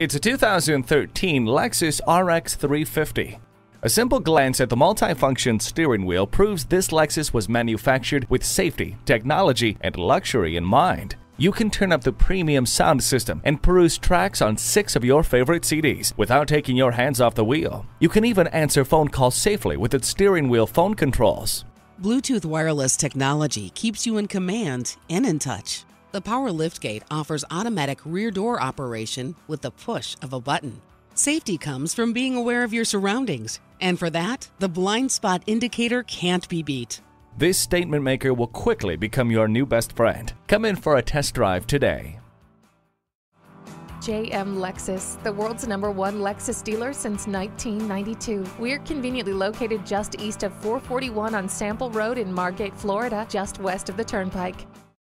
It's a 2013 Lexus RX 350. A simple glance at the multifunction steering wheel proves this Lexus was manufactured with safety, technology, and luxury in mind. You can turn up the premium sound system and peruse tracks on 6 of your favorite CDs without taking your hands off the wheel. You can even answer phone calls safely with its steering wheel phone controls. Bluetooth wireless technology keeps you in command and in touch. The power liftgate offers automatic rear door operation with the push of a button. Safety comes from being aware of your surroundings, and for that, the blind spot indicator can't be beat. This statement maker will quickly become your new best friend. Come in for a test drive today. JM Lexus, the world's #1 Lexus dealer since 1992. We're conveniently located just east of 441 on Sample Road in Margate, Florida, just west of the Turnpike.